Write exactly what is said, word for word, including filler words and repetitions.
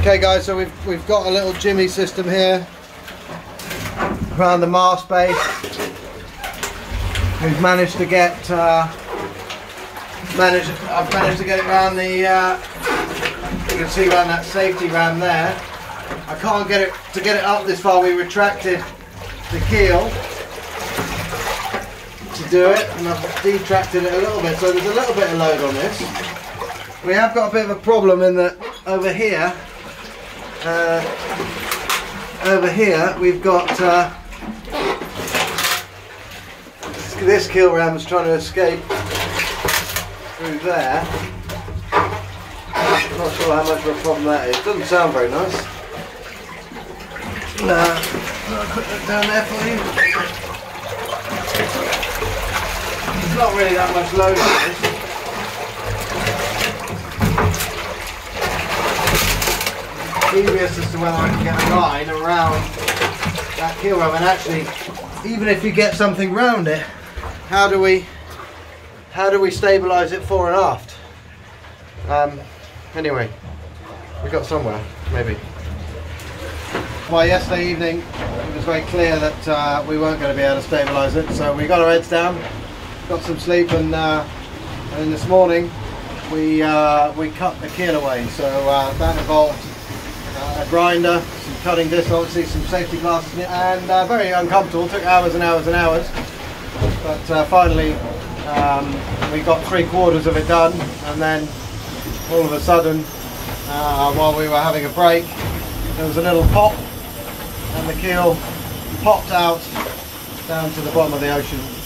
Okay guys, so we've, we've got a little jimmy system here around the mast base. We've managed to get uh, managed I've managed to get it around the uh, you can see around that safety ram there. I can't get it to get it up this far. We retracted the keel to do it, and I've detracted it a little bit, so there's a little bit of load on this. We have got a bit of a problem in that over here uh, over here we've got uh, this keel ram was trying to escape through there. I'm not sure how much of a problem that is. Doesn't sound very nice. Uh, I'll put that down there for you. There's not really that much load on this. Curious as to whether I can get a line around that keel ram, and actually, even if you get something round it, how do we how do we stabilise it fore and aft? Um, anyway, we got somewhere, maybe. Well, yesterday evening it was very clear that uh, we weren't going to be able to stabilise it, so we got our heads down, got some sleep, and uh, and this morning we uh, we cut the keel away. So uh, that involved Uh, a grinder, some cutting discs, obviously some safety glasses, and uh, very uncomfortable. Took hours and hours and hours, but uh, finally um, we got three quarters of it done. And then all of a sudden, uh, while we were having a break, there was a little pop, and the keel popped out down to the bottom of the ocean.